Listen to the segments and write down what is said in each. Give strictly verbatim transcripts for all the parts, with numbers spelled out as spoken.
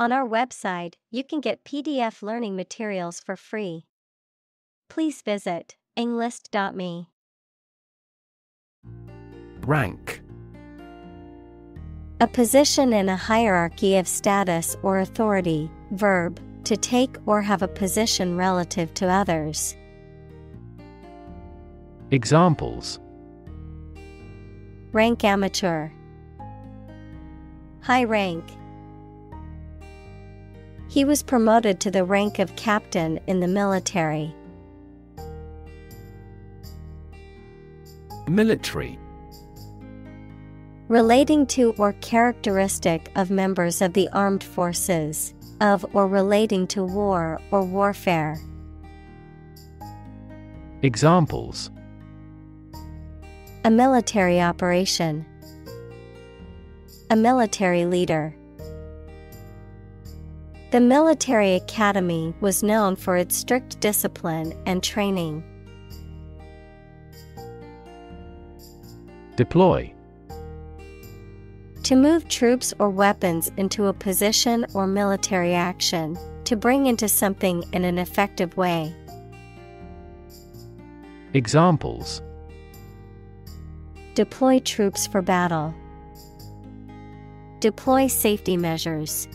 On our website, you can get P D F learning materials for free. Please visit englist dot me. Rank. A position in a hierarchy of status or authority, verb, to take or have a position relative to others. Examples: rank amateur, high rank. He was promoted to the rank of captain in the military. Military. Relating to or characteristic of members of the armed forces, of or relating to war or warfare. Examples: a military operation, a military leader. The military academy was known for its strict discipline and training. Deploy. To move troops or weapons into a position or military action, to bring into something in an effective way. Examples: deploy troops for battle, deploy safety measures.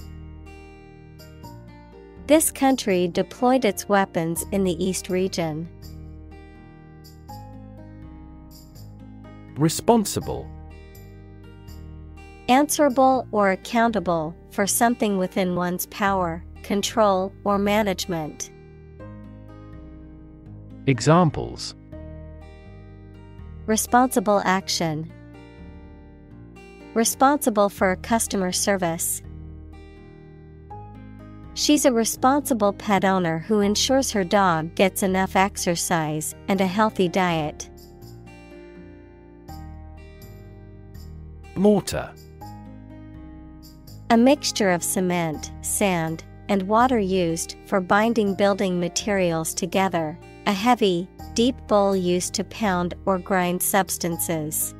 This country deployed its weapons in the East region. Responsible. Answerable or accountable for something within one's power, control, or management. Examples: responsible action, responsible for customer service. She's a responsible pet owner who ensures her dog gets enough exercise and a healthy diet. Mortar. A mixture of cement, sand, and water used for binding building materials together. A heavy, deep bowl used to pound or grind substances.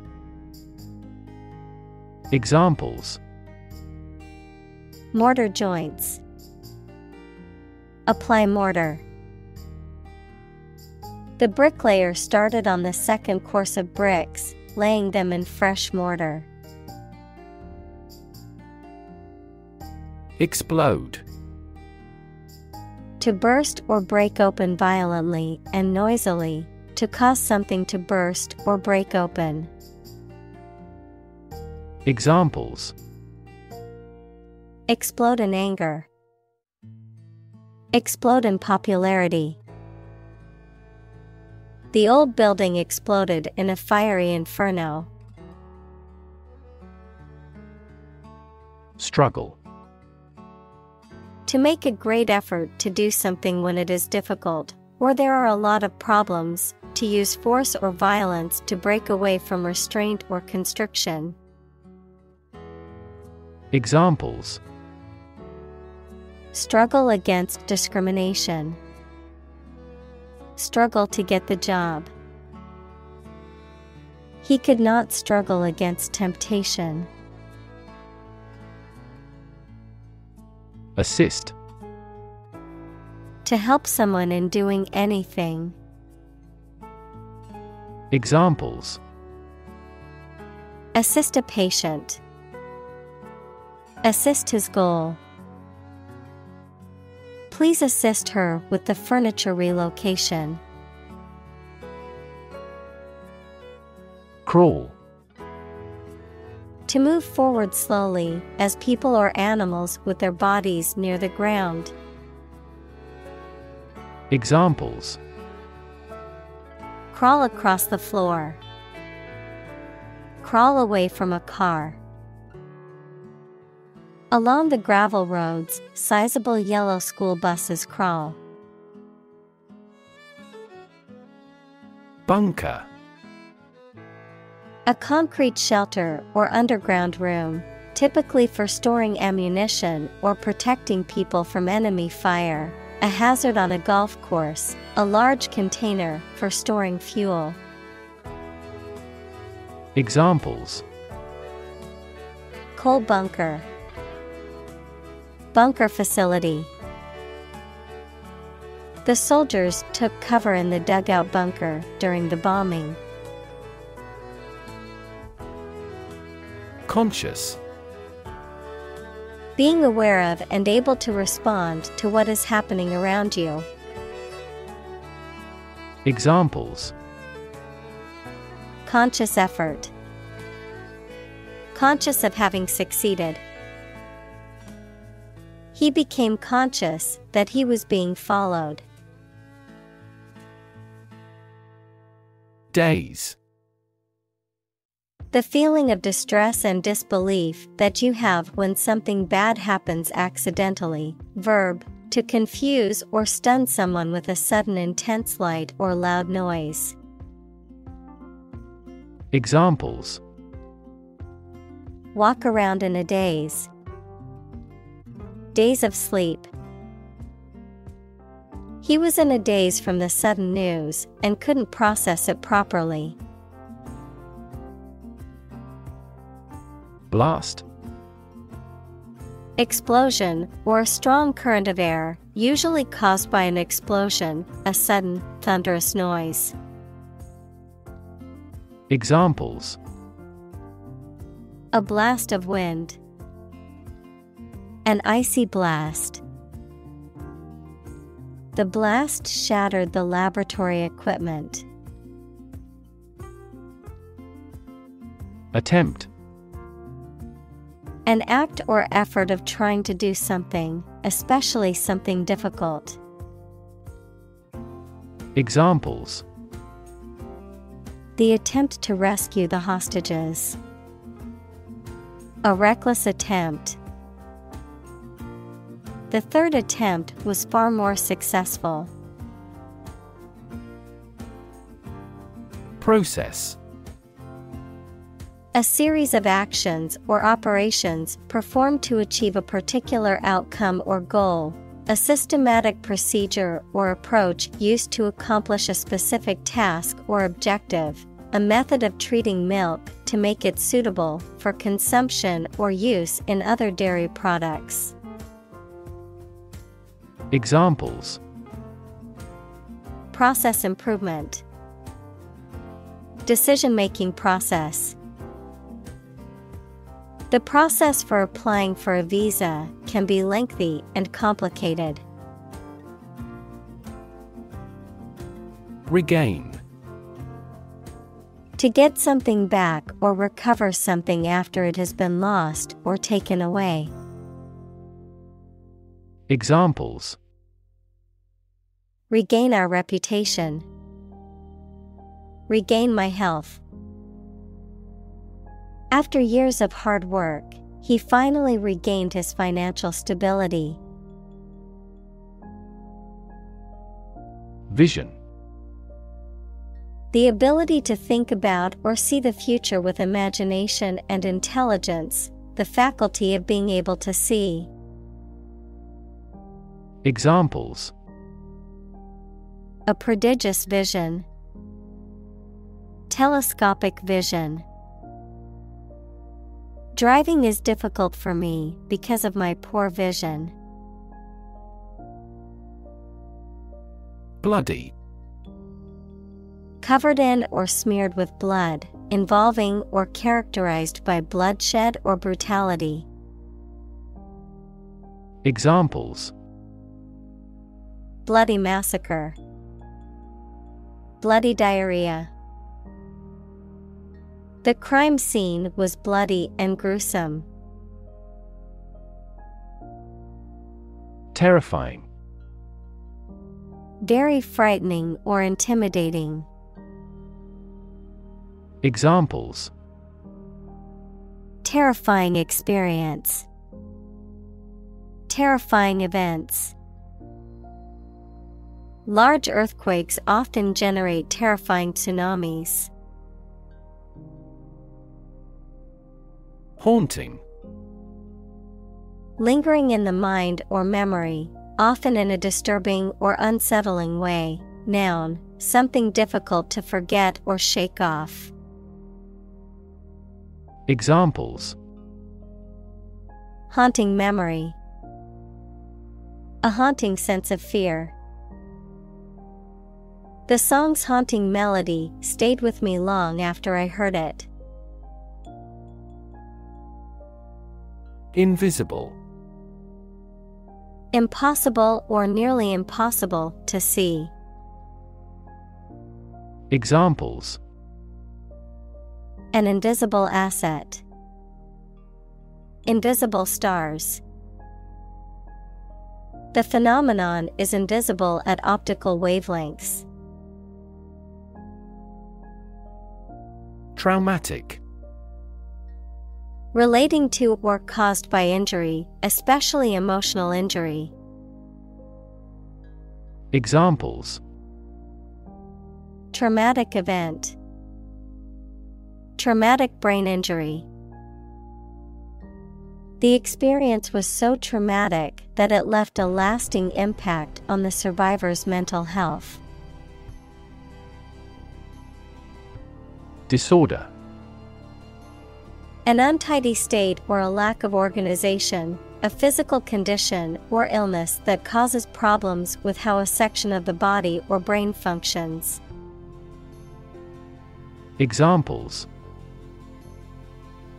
Examples: mortar joints, apply mortar. The bricklayer started on the second course of bricks, laying them in fresh mortar. Explode. To burst or break open violently and noisily, to cause something to burst or break open. Examples: explode in anger, explode in popularity. The old building exploded in a fiery inferno. Struggle. To make a great effort to do something when it is difficult, or there are a lot of problems, to use force or violence to break away from restraint or constriction. Examples: struggle against discrimination, struggle to get the job. He could not struggle against temptation. Assist. To help someone in doing anything. Examples: assist a patient, assist his goal. Please assist her with the furniture relocation. Crawl. To move forward slowly, as people or animals with their bodies near the ground. Examples: crawl across the floor, crawl away from a car. Along the gravel roads, sizable yellow school buses crawl. Bunker. A concrete shelter or underground room, typically for storing ammunition or protecting people from enemy fire. A hazard on a golf course, a large container for storing fuel. Examples: coal bunker, Bunker facility. The soldiers took cover in the dugout bunker during the bombing. Conscious. Being aware of and able to respond to what is happening around you. Examples: conscious effort. Conscious of having succeeded. He became conscious that he was being followed. Daze. The feeling of distress and disbelief that you have when something bad happens accidentally. Verb, to confuse or stun someone with a sudden intense light or loud noise. Examples: walk around in a daze. Days of sleep. He was in a daze from the sudden news and couldn't process it properly. Blast. Explosion, or a strong current of air, usually caused by an explosion, a sudden, thunderous noise. Examples: a blast of wind. An icy blast. The blast shattered the laboratory equipment. Attempt. An act or effort of trying to do something, especially something difficult. Examples: the attempt to rescue the hostages. A reckless attempt. The third attempt was far more successful. Process. A series of actions or operations performed to achieve a particular outcome or goal, a systematic procedure or approach used to accomplish a specific task or objective, a method of treating milk to make it suitable for consumption or use in other dairy products. Examples: process improvement. Decision-making process. The process for applying for a visa can be lengthy and complicated. Regain. To get something back or recover something after it has been lost or taken away. Examples: regain our reputation. Regain my health. After years of hard work, he finally regained his financial stability. Vision. The ability to think about or see the future with imagination and intelligence, the faculty of being able to see. Examples: a prodigious vision. Telescopic vision. Driving is difficult for me because of my poor vision. Bloody. Covered in or smeared with blood, involving or characterized by bloodshed or brutality. Examples: bloody massacre. Bloody diarrhea. The crime scene was bloody and gruesome. Terrifying. Very frightening or intimidating. Examples: terrifying experience. Terrifying events. Large earthquakes often generate terrifying tsunamis. Haunting. Lingering in the mind or memory, often in a disturbing or unsettling way. Noun, something difficult to forget or shake off. Examples: haunting memory. a haunting sense of fear. The song's haunting melody stayed with me long after I heard it. Invisible. Impossible or nearly impossible to see. Examples: an invisible asset, invisible stars. The phenomenon is invisible at optical wavelengths. Traumatic. Relating to or caused by injury, especially emotional injury. Examples: traumatic event, traumatic brain injury. The experience was so traumatic that it left a lasting impact on the survivor's mental health. Disorder. An untidy state or a lack of organization, a physical condition or illness that causes problems with how a section of the body or brain functions. Examples: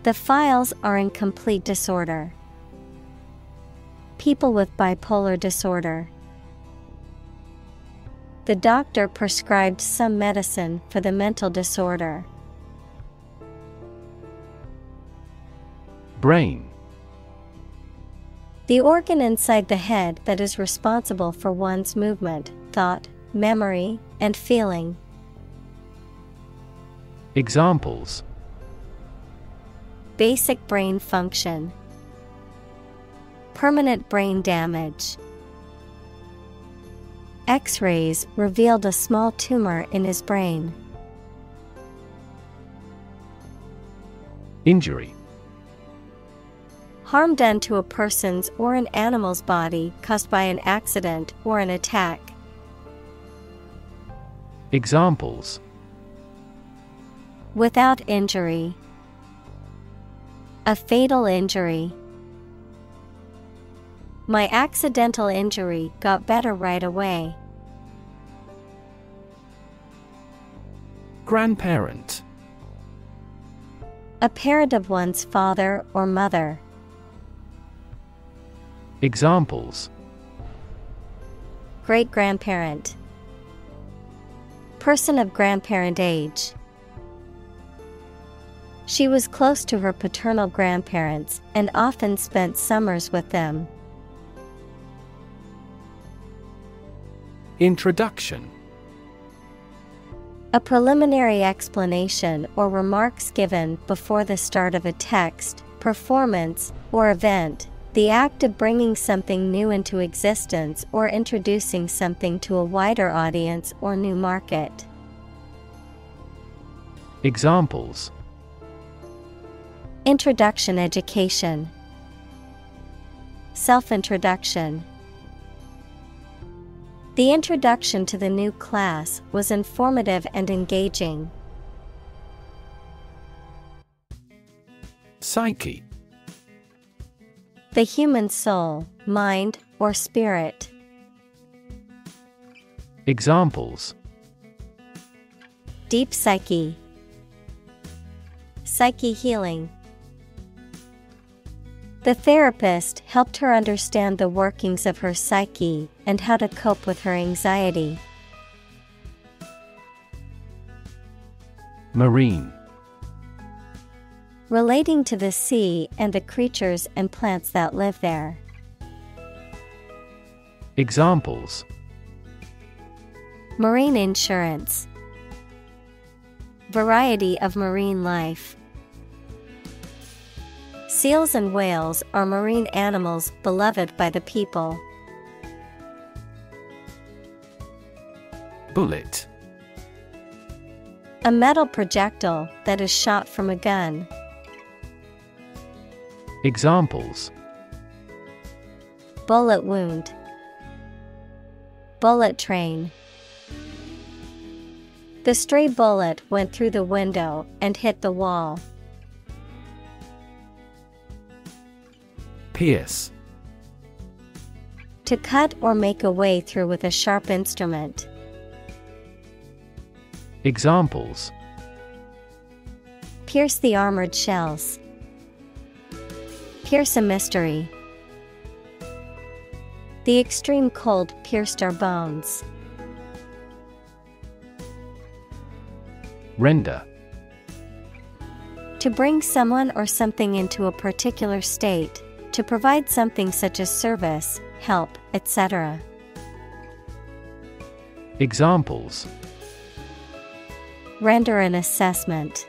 the files are in complete disorder. People with bipolar disorder. The doctor prescribed some medicine for the mental disorder. Brain. The organ inside the head that is responsible for one's movement, thought, memory, and feeling. Examples: basic brain function, permanent brain damage. X-rays revealed a small tumor in his brain. Injury. Harm done to a person's or an animal's body caused by an accident or an attack. Examples: without injury, a fatal injury. My accidental injury got better right away. Grandparent. A parent of one's father or mother. Examples: great-grandparent, person of grandparent age. She was close to her paternal grandparents and often spent summers with them. Introduction. A preliminary explanation or remarks given before the start of a text, performance, or event, the act of bringing something new into existence or introducing something to a wider audience or new market. Examples: introduction education, self-introduction. The introduction to the new class was informative and engaging. Psyche. The human soul, mind, or spirit. Examples: deep psyche, psyche healing. The therapist helped her understand the workings of her psyche and how to cope with her anxiety. Marine. Relating to the sea and the creatures and plants that live there. Examples: marine insurance, variety of marine life. Seals and whales are marine animals beloved by the people. Bullet. A metal projectile that is shot from a gun. Examples: bullet wound, bullet train. The stray bullet went through the window and hit the wall. Pierce. To cut or make a way through with a sharp instrument. Examples: pierce the armored shells. Pierce a mystery. The extreme cold pierced our bones. Render. To bring someone or something into a particular state, to provide something such as service, help, et cetera. Examples: render an assessment.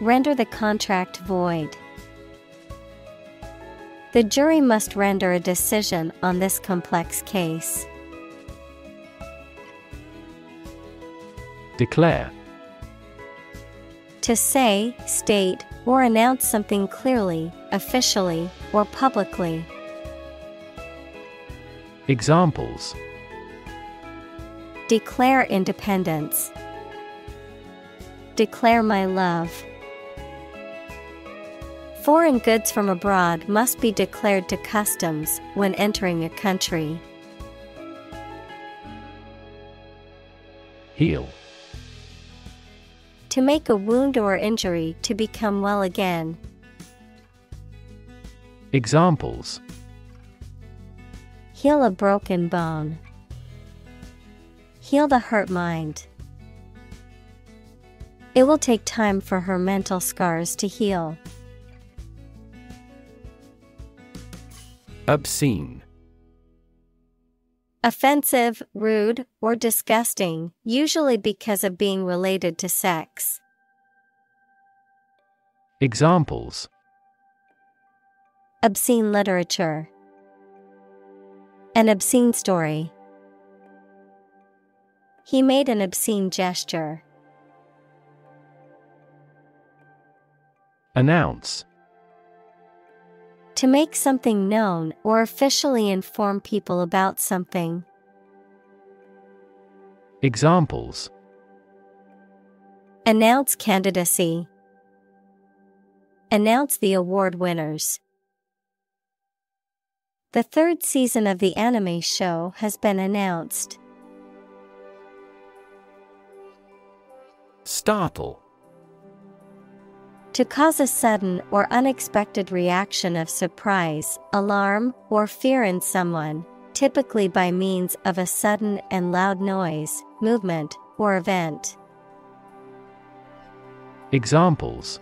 Render the contract void. The jury must render a decision on this complex case. Declare. To say, state, or announce something clearly, officially, or publicly. Examples: declare independence. Declare my love. Foreign goods from abroad must be declared to customs when entering a country. Heal. To make a wound or injury to become well again. Examples: heal a broken bone. Heal the hurt mind. It will take time for her mental scars to heal. Obscene. Offensive, rude, or disgusting, usually because of being related to sex. Examples: obscene literature. An obscene story. He made an obscene gesture. Announce. To make something known or officially inform people about something. Examples: announce candidacy. Announce the award winners. The third season of the anime show has been announced. Startle. To cause a sudden or unexpected reaction of surprise, alarm, or fear in someone, typically by means of a sudden and loud noise, movement, or event. Examples: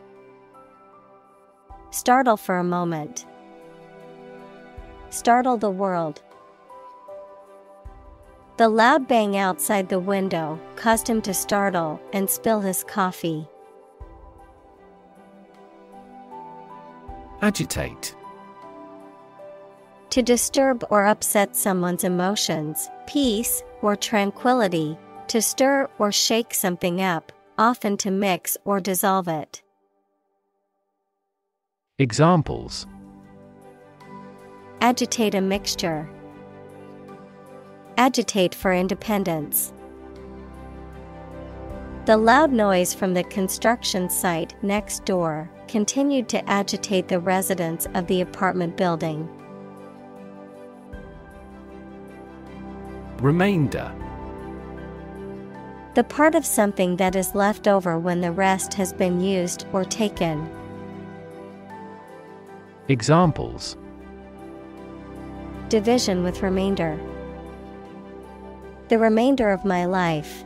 startle for a moment. Startle the world. The loud bang outside the window caused him to startle and spill his coffee. Agitate. To disturb or upset someone's emotions, peace, or tranquility, to stir or shake something up, often to mix or dissolve it. Examples: agitate a mixture. Agitate for independence. The loud noise from the construction site next door continued to agitate the residents of the apartment building. Remainder. The part of something that is left over when the rest has been used or taken. Examples: division with remainder. The remainder of my life.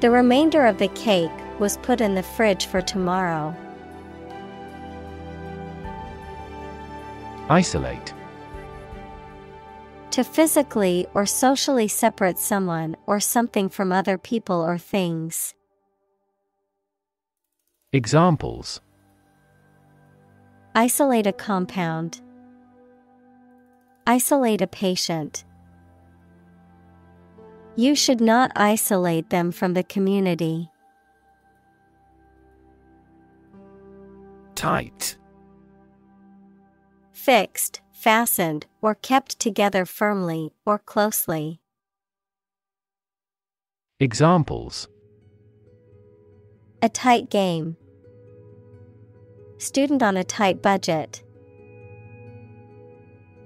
The remainder of the cake was put in the fridge for tomorrow. Isolate. To physically or socially separate someone or something from other people or things. Examples: isolate a compound. Isolate a patient. You should not isolate them from the community. Tight. Fixed, fastened, or kept together firmly or closely. Examples: a tight game. Student on a tight budget.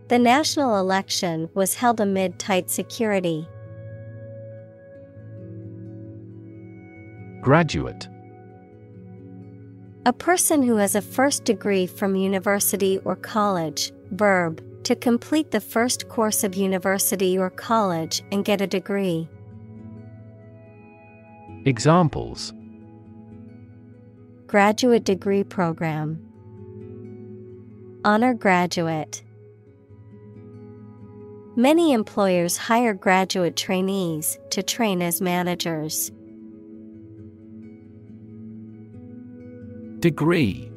The national election was held amid tight security. Graduate. A person who has a first degree from university or college, verb, to complete the first course of university or college and get a degree. Examples: graduate degree program, honor graduate. Many employers hire graduate trainees to train as managers. Degree.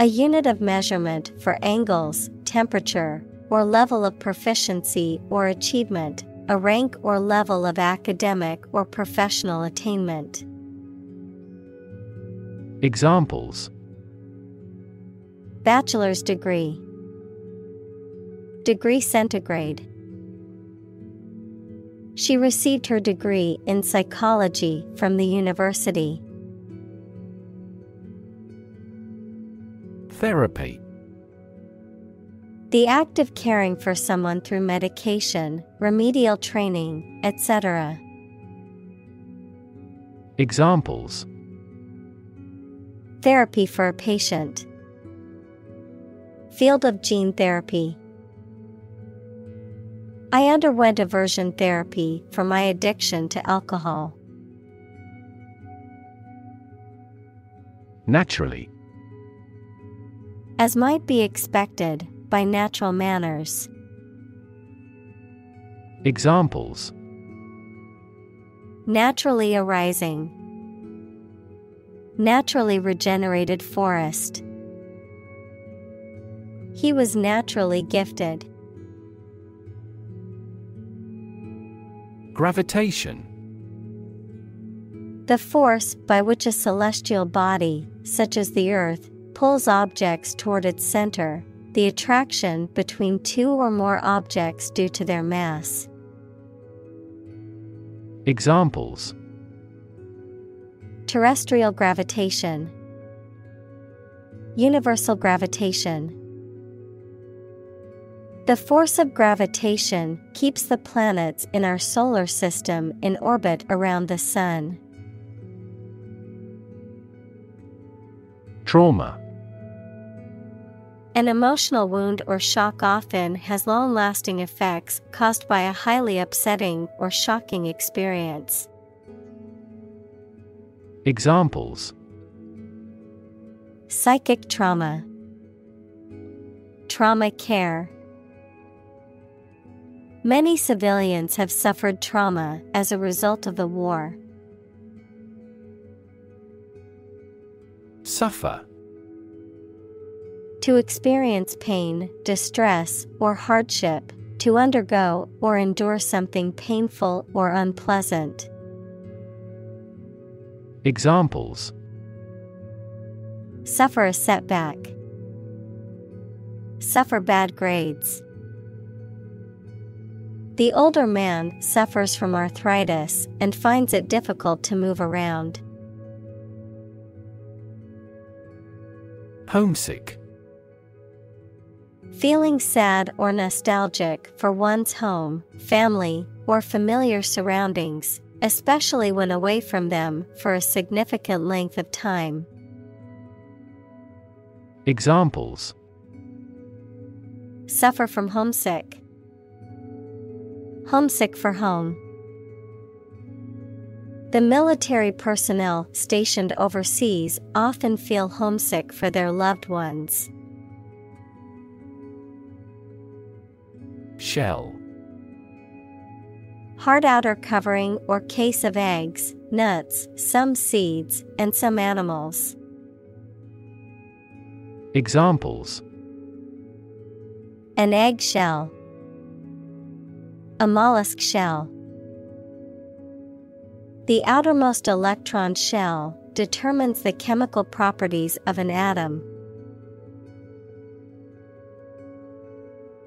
A unit of measurement for angles, temperature, or level of proficiency or achievement, a rank or level of academic or professional attainment. Examples: bachelor's degree, degree centigrade. She received her degree in psychology from the university. Therapy. The act of caring for someone through medication, remedial training, et cetera. Examples: therapy for a patient, field of gene therapy. I underwent aversion therapy for my addiction to alcohol. Naturally. As might be expected, by natural manners. Examples: naturally arising, naturally regenerated forest. He was naturally gifted. Gravitation. The force by which a celestial body, such as the Earth, pulls objects toward its center, the attraction between two or more objects due to their mass. Examples: terrestrial gravitation, universal gravitation. The force of gravitation keeps the planets in our solar system in orbit around the sun. Trauma. An emotional wound or shock often has long-lasting effects caused by a highly upsetting or shocking experience. Examples: psychic trauma, trauma care. Many civilians have suffered trauma as a result of the war. Suffer. To experience pain, distress, or hardship, to undergo or endure something painful or unpleasant. Examples: suffer a setback, suffer bad grades. The older man suffers from arthritis and finds it difficult to move around. Homesick. Feeling sad or nostalgic for one's home, family, or familiar surroundings, especially when away from them for a significant length of time. Examples: suffer from homesick, homesick for home. The military personnel stationed overseas often feel homesick for their loved ones. Shell. Hard outer covering or case of eggs, nuts, some seeds, and some animals. Examples: an egg shell, a mollusk shell. The outermost electron shell determines the chemical properties of an atom.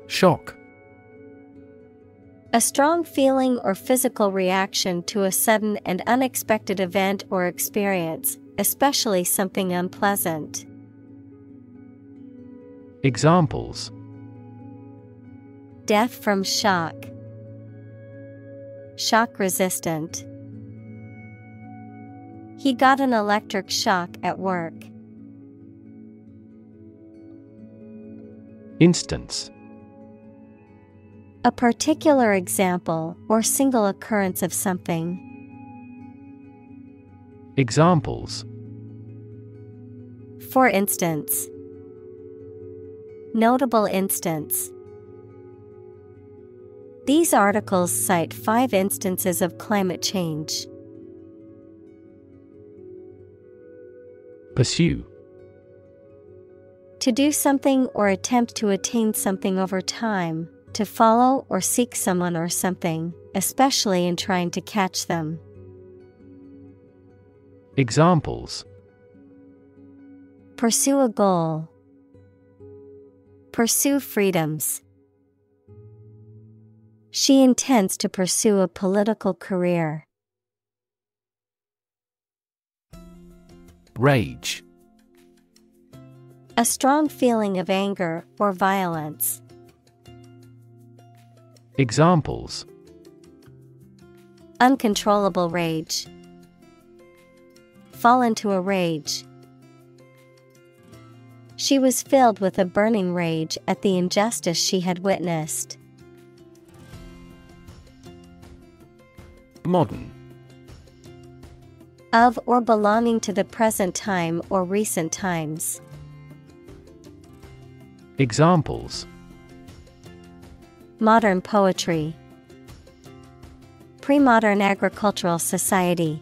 Shock. A strong feeling or physical reaction to a sudden and unexpected event or experience, especially something unpleasant. Examples: Death from shock. Shock resistant. He got an electric shock at work. Instance. A particular example or single occurrence of something. Examples. For instance. Notable instance. These articles cite five instances of climate change. Pursue. To do something or attempt to attain something over time. To follow or seek someone or something, especially in trying to catch them. Examples. Pursue a goal. Pursue freedoms. She intends to pursue a political career. Rage. A strong feeling of anger or violence. Examples. Uncontrollable rage. Fall into a rage. She was filled with a burning rage at the injustice she had witnessed. Modern. Of or belonging to the present time or recent times. Examples. Modern poetry. Pre-modern agricultural society.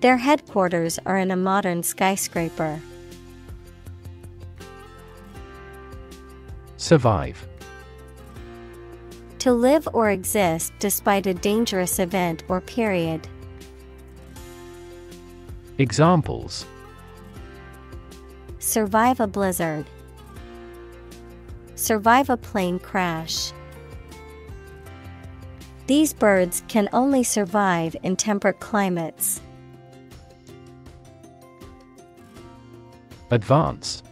Their headquarters are in a modern skyscraper. Survive. To live or exist despite a dangerous event or period. Examples. Survive a blizzard. Survive a plane crash. These birds can only survive in temperate climates. Advance.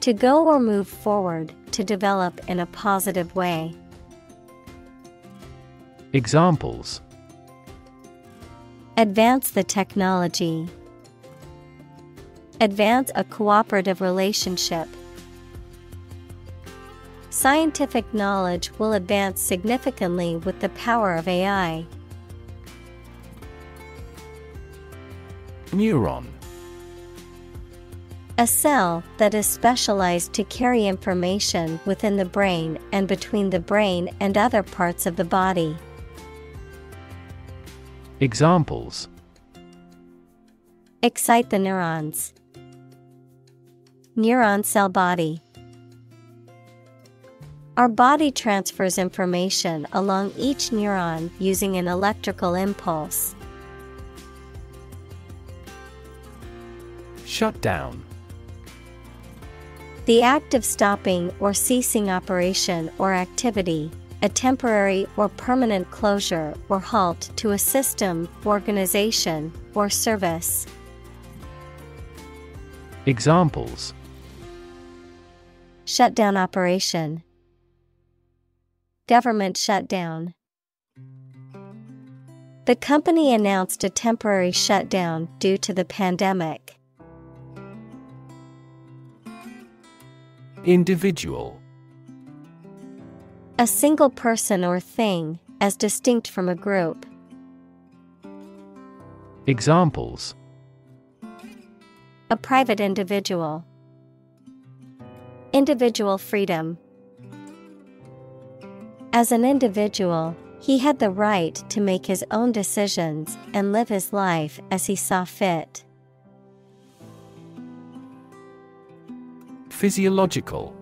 To go or move forward, to develop in a positive way. Examples. Advance the technology. Advance a cooperative relationship. Scientific knowledge will advance significantly with the power of A I. Neuron. A cell that is specialized to carry information within the brain and between the brain and other parts of the body. Examples. Excite the neurons. Neuron cell body. Our body transfers information along each neuron using an electrical impulse. Shutdown. The act of stopping or ceasing operation or activity, a temporary or permanent closure or halt to a system, organization, or service. Examples. Shutdown operation. Government shutdown. The company announced a temporary shutdown due to the pandemic. Individual. A single person or thing, as distinct from a group. Examples. A private individual. Individual freedom. As an individual, he had the right to make his own decisions and live his life as he saw fit. Physiological.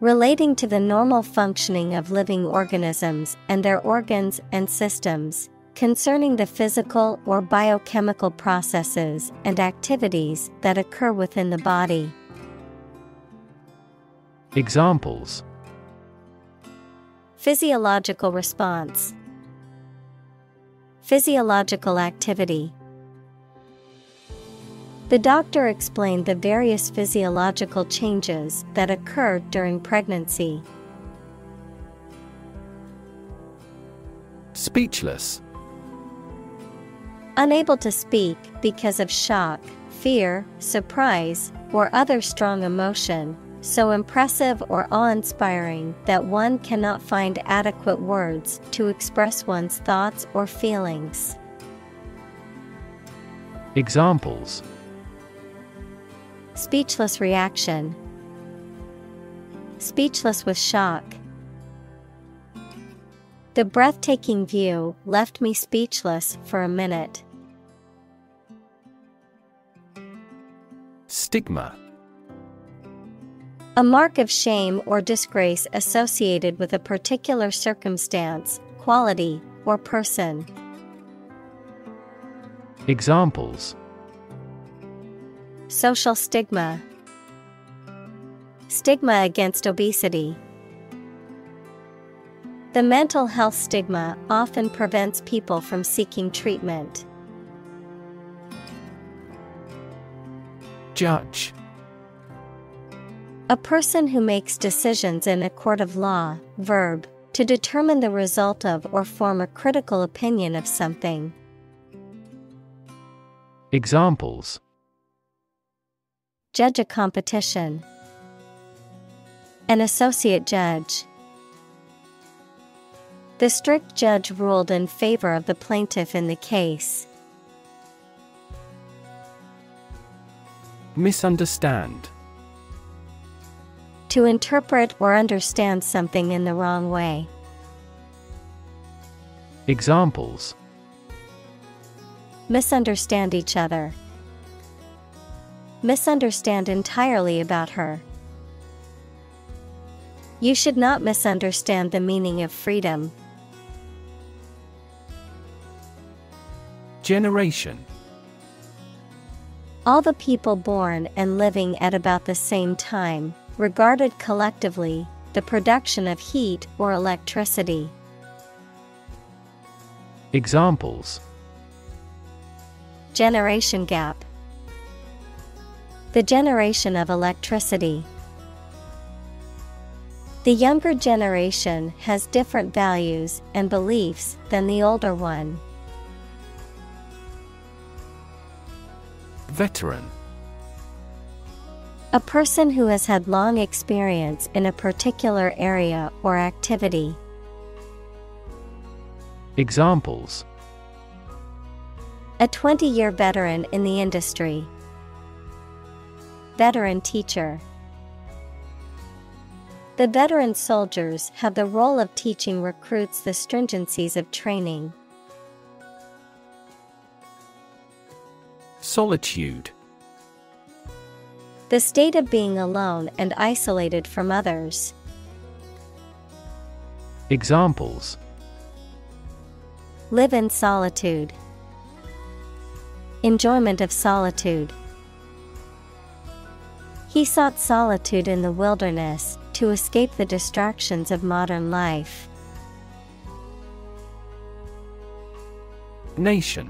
Relating to the normal functioning of living organisms and their organs and systems, concerning the physical or biochemical processes and activities that occur within the body. Examples. Physiological response. Physiological activity. The doctor explained the various physiological changes that occur during pregnancy. Speechless. Unable to speak because of shock, fear, surprise, or other strong emotion, so impressive or awe-inspiring that one cannot find adequate words to express one's thoughts or feelings. Examples: speechless reaction, speechless with shock. The breathtaking view left me speechless for a minute. Stigma. A mark of shame or disgrace associated with a particular circumstance, quality, or person. Examples: social stigma, stigma against obesity. The mental health stigma often prevents people from seeking treatment. Judge. A person who makes decisions in a court of law, verb, to determine the result of or form a critical opinion of something. Examples: judge a competition, an associate judge. The strict judge ruled in favor of the plaintiff in the case. Misunderstand. To interpret or understand something in the wrong way. Examples: misunderstand each other, misunderstand entirely about her. You should not misunderstand the meaning of freedom. Generation. All the people born and living at about the same time, regarded collectively, the production of heat or electricity. Examples: generation gap, the generation of electricity. The younger generation has different values and beliefs than the older one. Veteran. A person who has had long experience in a particular area or activity. Examples: a twenty-year veteran in the industry. Veteran teacher. The veteran soldiers have the role of teaching recruits the stringencies of training. Solitude. The state of being alone and isolated from others. Examples: live in solitude, enjoyment of solitude. He sought solitude in the wilderness to escape the distractions of modern life. Nation.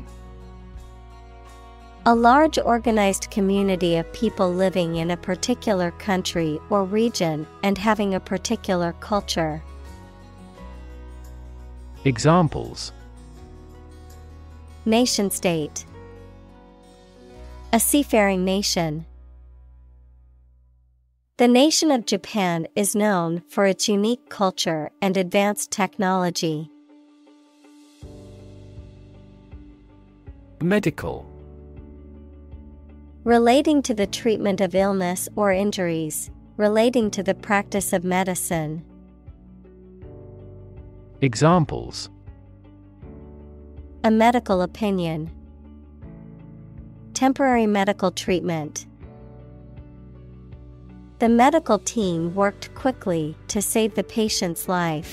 A large organized community of people living in a particular country or region and having a particular culture. Examples: nation state, a seafaring nation. The nation of Japan is known for its unique culture and advanced technology. Medical. Relating to the treatment of illness or injuries, relating to the practice of medicine. Examples: a medical opinion, temporary medical treatment. The medical team worked quickly to save the patient's life.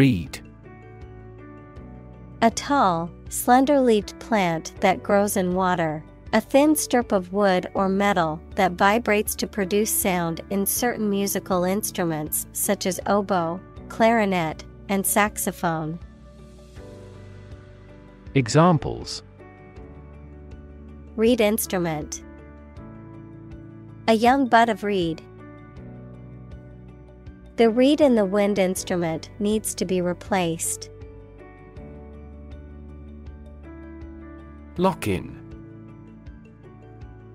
Reed. A tall, slender-leaved plant that grows in water, a thin strip of wood or metal that vibrates to produce sound in certain musical instruments such as oboe, clarinet, and saxophone. Examples: reed instrument, a young bud of reed. The reed in the wind instrument needs to be replaced. Lock in.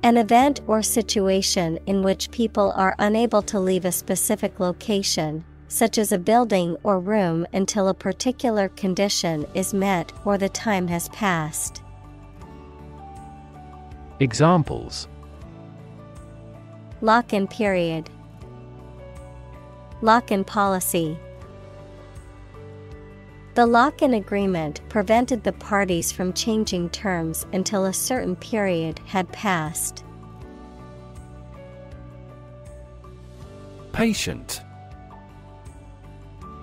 An event or situation in which people are unable to leave a specific location, such as a building or room, until a particular condition is met or the time has passed. Examples: lock-in period, lock-in policy. The lock-in agreement prevented the parties from changing terms until a certain period had passed. Patient.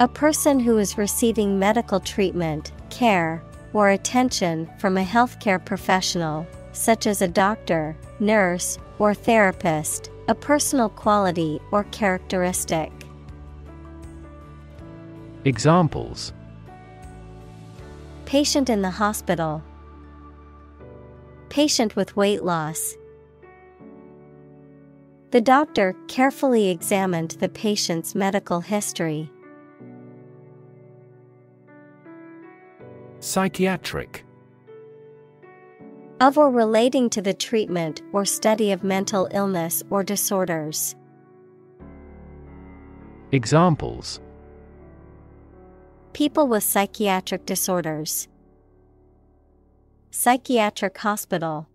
A person who is receiving medical treatment, care, or attention from a healthcare professional, such as a doctor, nurse, or therapist, a personal quality or characteristic. Examples: patient in the hospital, patient with weight loss. The doctor carefully examined the patient's medical history. Psychiatric. Of or relating to the treatment or study of mental illness or disorders. Examples: people with psychiatric disorders, psychiatric hospital.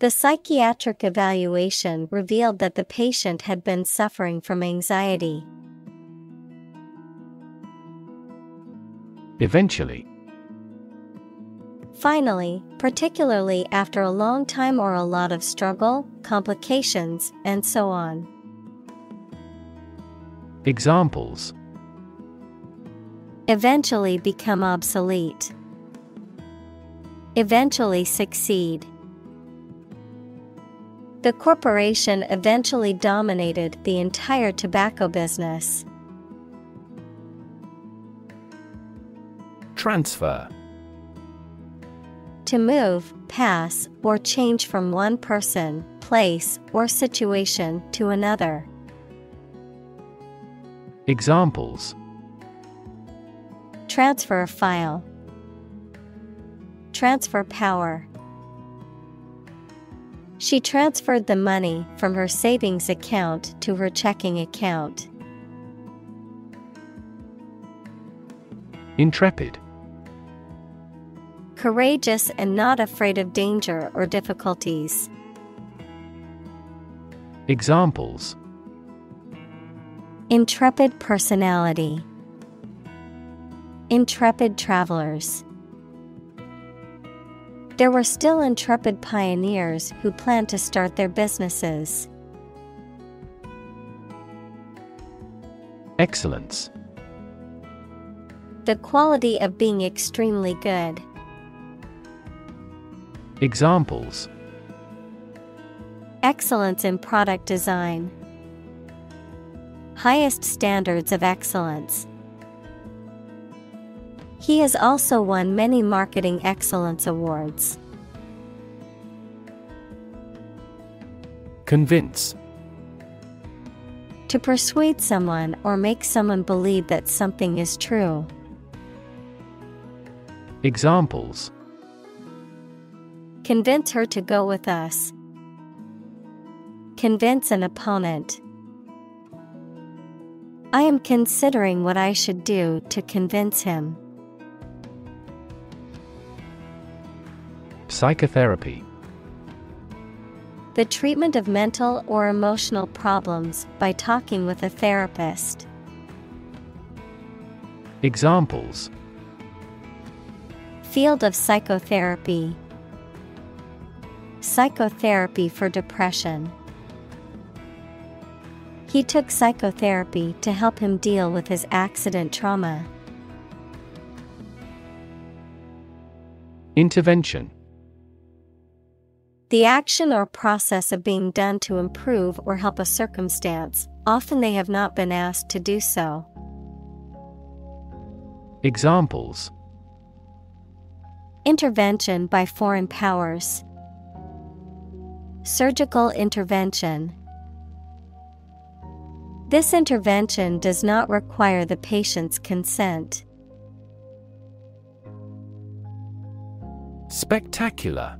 The psychiatric evaluation revealed that the patient had been suffering from anxiety. Eventually. Finally, particularly after a long time or a lot of struggle, complications, and so on. Examples: eventually become obsolete, eventually succeed. The corporation eventually dominated the entire tobacco business. Transfer. To move, pass, or change from one person, place, or situation to another. Examples: transfer a file, transfer power. She transferred the money from her savings account to her checking account. Intrepid. Courageous and not afraid of danger or difficulties. Examples: intrepid personality, intrepid travelers. There were still intrepid pioneers who planned to start their businesses. Excellence. The quality of being extremely good. Examples: excellence in product design, highest standards of excellence. He has also won many marketing excellence awards. Convince. To persuade someone or make someone believe that something is true. Examples: convince her to go with us, convince an opponent. I am considering what I should do to convince him. Psychotherapy. The treatment of mental or emotional problems by talking with a therapist. Examples: field of psychotherapy, psychotherapy for depression. He took psychotherapy to help him deal with his accident trauma. Intervention. The action or process of being done to improve or help a circumstance, often they have not been asked to do so. Examples: Intervention by foreign powers. Surgical intervention. This intervention does not require the patient's consent. Spectacular.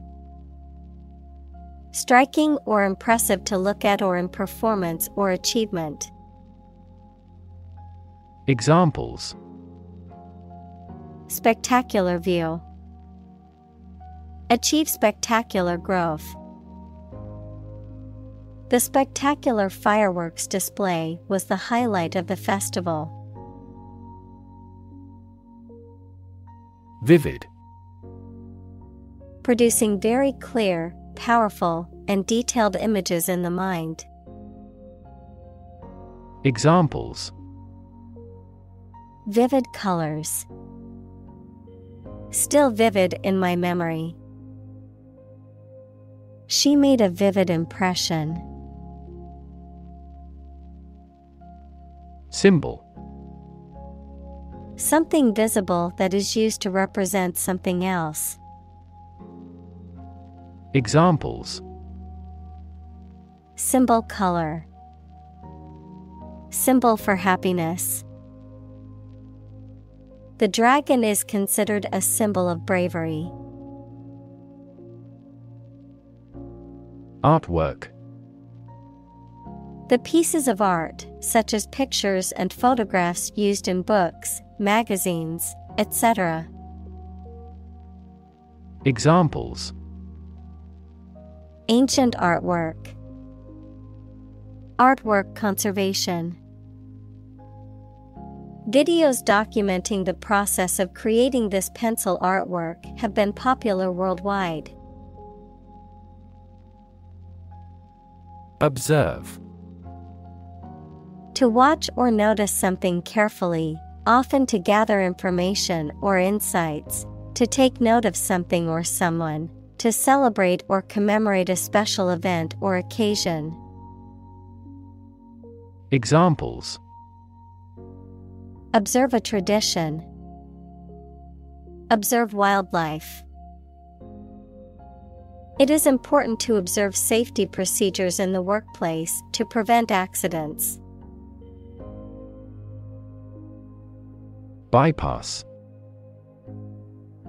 Striking or impressive to look at or in performance or achievement. Examples: spectacular view. Achieve spectacular growth. The spectacular fireworks display was the highlight of the festival. Vivid. Producing very clear, powerful, and detailed images in the mind. Examples: vivid colors. Still vivid in my memory. She made a vivid impression. Symbol. Something visible that is used to represent something else. Examples: symbol color. Symbol for happiness. The dragon is considered a symbol of bravery. Artwork. The pieces of art, such as pictures and photographs used in books, magazines, et cetera. Examples: ancient artwork. Artwork conservation. Videos documenting the process of creating this pencil artwork have been popular worldwide. Observe. To watch or notice something carefully, often to gather information or insights, to take note of something or someone, to celebrate or commemorate a special event or occasion. Examples: observe a tradition. Observe wildlife. It is important to observe safety procedures in the workplace to prevent accidents. Bypass.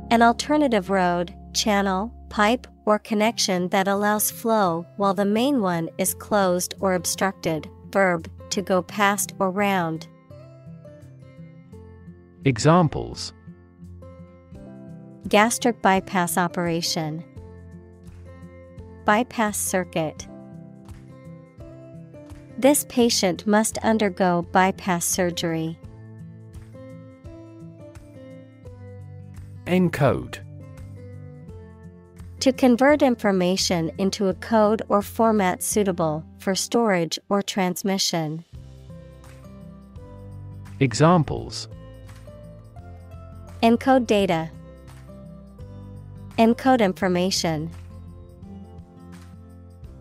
An alternative road, channel, pipe, or connection that allows flow while the main one is closed or obstructed. Verb, to go past or round. Examples: gastric bypass operation. Bypass circuit. This patient must undergo bypass surgery. Encode. To convert information into a code or format suitable for storage or transmission. Examples: encode data. Encode information.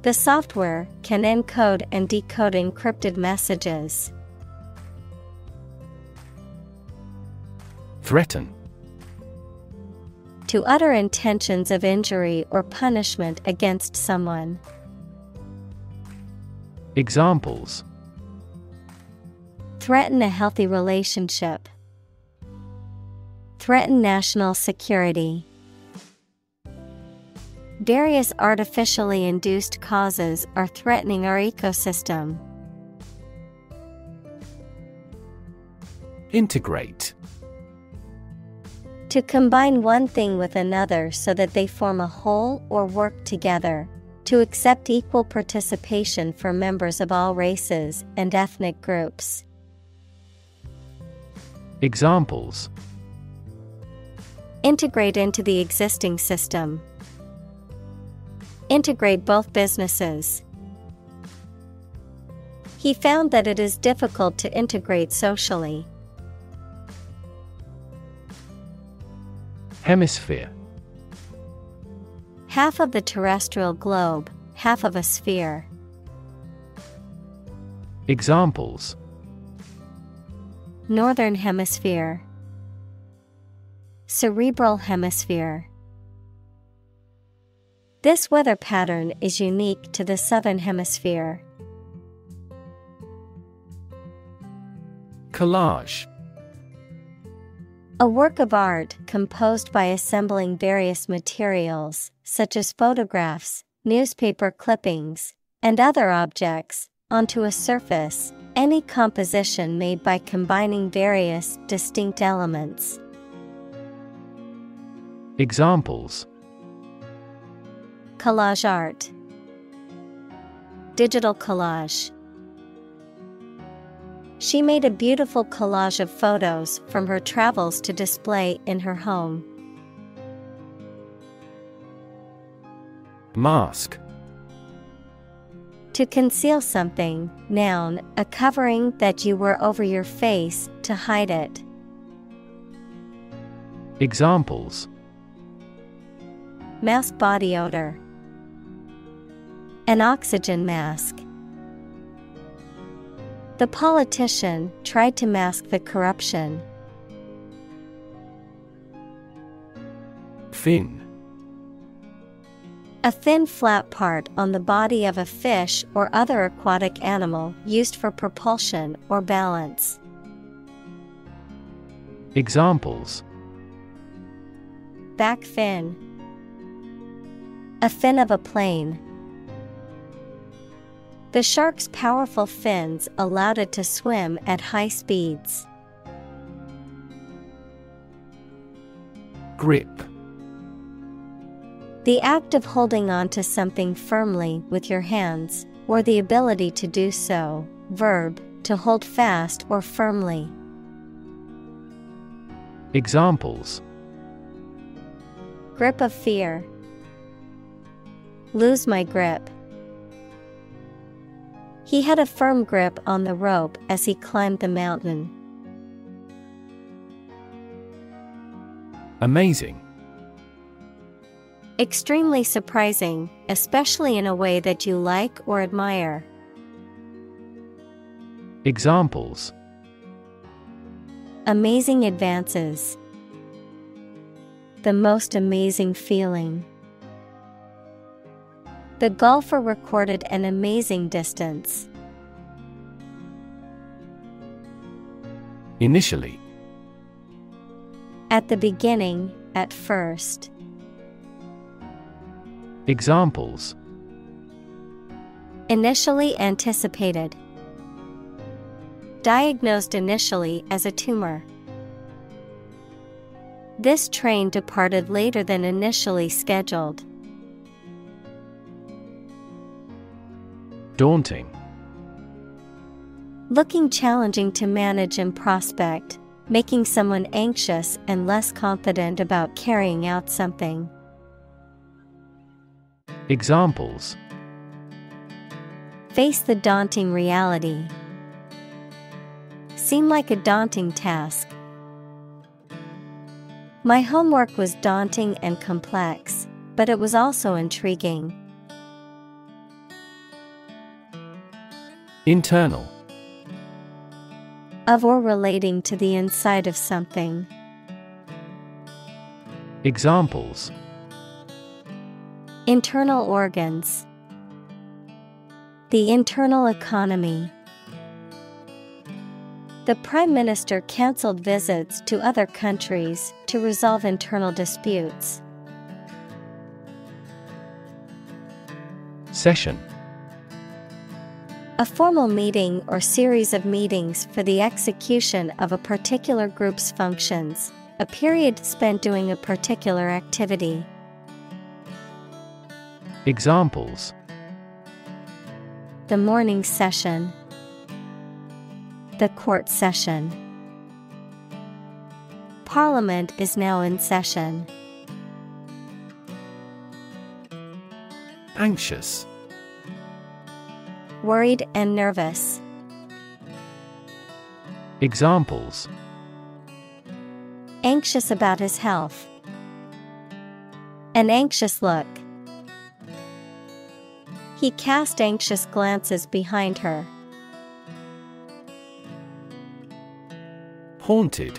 The software can encode and decode encrypted messages. Threaten. To utter intentions of injury or punishment against someone. Examples: threaten a healthy relationship. Threaten national security. Various artificially induced causes are threatening our ecosystem. Integrate. To combine one thing with another so that they form a whole or work together. To accept equal participation for members of all races and ethnic groups. Examples: integrate into the existing system. Integrate both businesses. He found that it is difficult to integrate socially. Hemisphere. Half of the terrestrial globe, half of a sphere. Examples: northern hemisphere. Cerebral hemisphere. This weather pattern is unique to the southern hemisphere. Collage. A work of art composed by assembling various materials, such as photographs, newspaper clippings, and other objects, onto a surface. Any composition made by combining various distinct elements. Examples: collage art, digital collage. She made a beautiful collage of photos from her travels to display in her home. Mask. To conceal something, noun, a covering that you wear over your face to hide it. Examples: mask body odor, an oxygen mask. The politician tried to mask the corruption. Fin. A thin flat part on the body of a fish or other aquatic animal used for propulsion or balance. Examples: back fin, a fin of a plane. The shark's powerful fins allowed it to swim at high speeds. Grip. The act of holding on to something firmly with your hands, or the ability to do so. Verb, to hold fast or firmly. Examples: grip of fear, lose my grip. He had a firm grip on the rope as he climbed the mountain. Amazing. Extremely surprising, especially in a way that you like or admire. Examples: amazing advances, the most amazing feeling. The golfer recorded an amazing distance. Initially. At the beginning, at first. Examples: initially anticipated, diagnosed initially as a tumor. This train departed later than initially scheduled. Daunting. Looking challenging to manage and prospect, making someone anxious and less confident about carrying out something. Examples: face the daunting reality, seem like a daunting task. My homework was daunting and complex, but it was also intriguing. Internal. Of or relating to the inside of something. Examples: internal organs, the internal economy. The Prime Minister cancelled visits to other countries to resolve internal disputes. Session. A formal meeting or series of meetings for the execution of a particular group's functions, a period spent doing a particular activity. Examples: the morning session, the court session. Parliament is now in session. Anxious. Worried and nervous. Examples: anxious about his health, an anxious look. He cast anxious glances behind her. Haunted.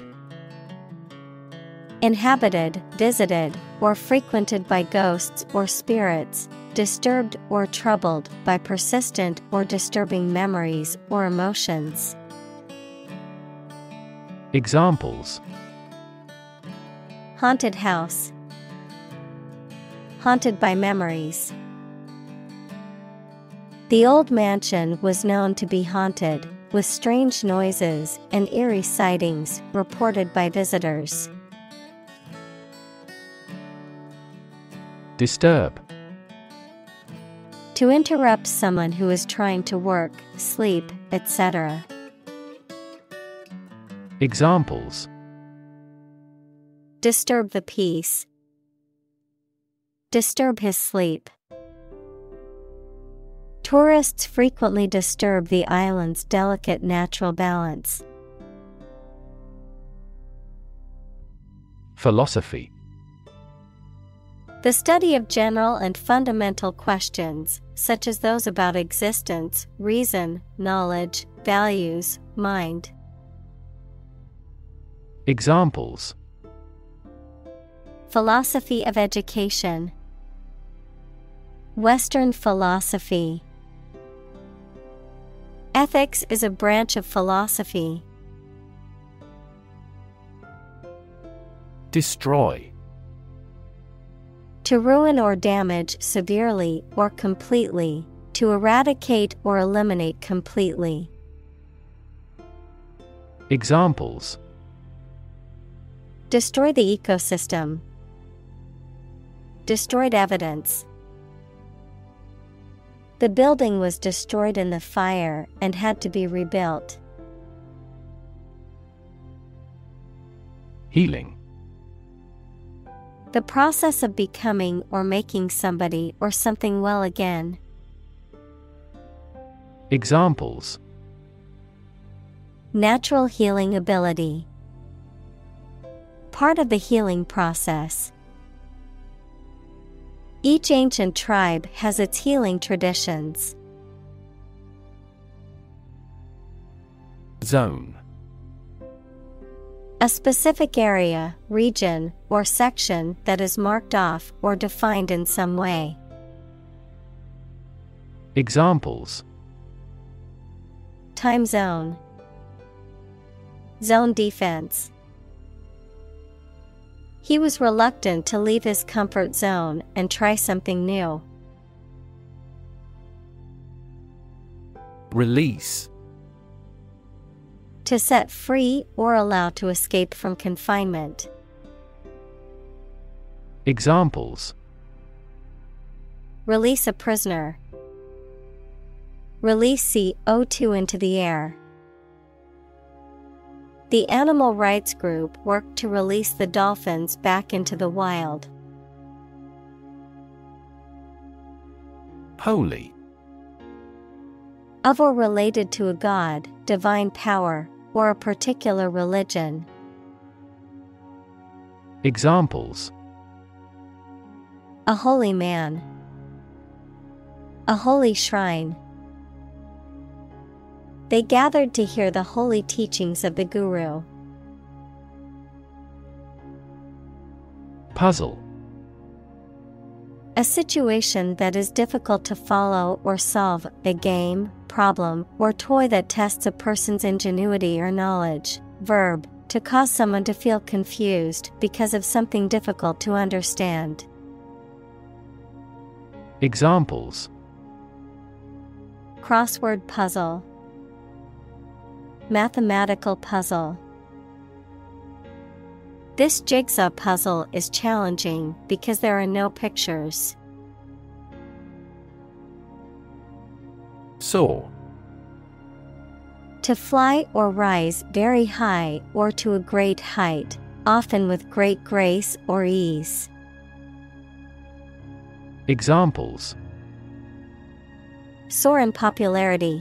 Inhabited, visited, or frequented by ghosts or spirits, disturbed or troubled by persistent or disturbing memories or emotions. Examples: haunted house, haunted by memories. The old mansion was known to be haunted, with strange noises and eerie sightings reported by visitors. Disturb. To interrupt someone who is trying to work, sleep, et cetera. Examples: disturb the peace, disturb his sleep. Tourists frequently disturb the island's delicate natural balance. Philosophy. The study of general and fundamental questions, such as those about existence, reason, knowledge, values, mind. Examples: philosophy of education, Western philosophy. Ethics is a branch of philosophy. Destroy. To ruin or damage severely or completely, to eradicate or eliminate completely. Examples: destroy the ecosystem, destroyed evidence. The building was destroyed in the fire and had to be rebuilt. Healing. The process of becoming or making somebody or something well again. Examples: natural healing ability, part of the healing process. Each ancient tribe has its healing traditions. Zone. A specific area, region, or section that is marked off or defined in some way. Examples: time zone, zone defense. He was reluctant to leave his comfort zone and try something new. Release. To set free or allow to escape from confinement. Examples: release a prisoner, release C O two into the air. The animal rights group worked to release the dolphins back into the wild. Holy. Of or related to a god, divine power, or a particular religion. Examples: a holy man, a holy shrine. They gathered to hear the holy teachings of the Guru. Puzzle. A situation that is difficult to follow or solve, a game, problem, or toy that tests a person's ingenuity or knowledge. Verb, to cause someone to feel confused because of something difficult to understand. Examples: crossword puzzle, mathematical puzzle. This jigsaw puzzle is challenging because there are no pictures. Soar. To fly or rise very high or to a great height, often with great grace or ease. Examples: soar in popularity,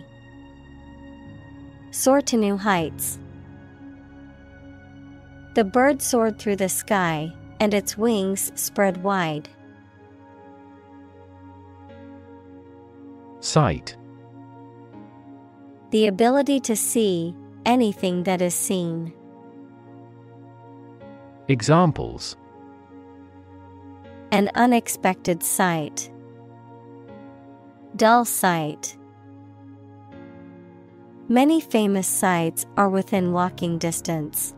soar to new heights. The bird soared through the sky, and its wings spread wide. Sight. The ability to see anything that is seen. Examples: an unexpected sight, dull sight. Many famous sights are within walking distance.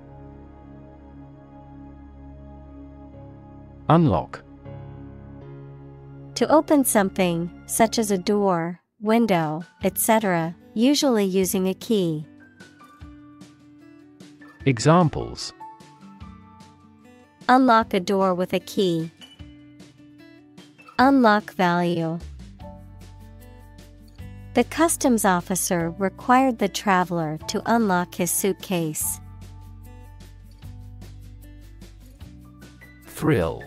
Unlock. To open something, such as a door, window, et cetera, usually using a key. Examples: unlock a door with a key. Unlock value. The customs officer required the traveler to unlock his suitcase. Thrill.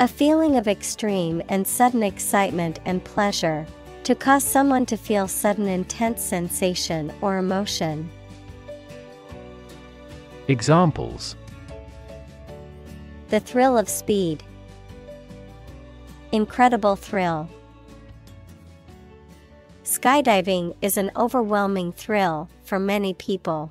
A feeling of extreme and sudden excitement and pleasure, to cause someone to feel sudden intense sensation or emotion. Examples: the thrill of speed. Incredible thrill. Skydiving is an overwhelming thrill for many people.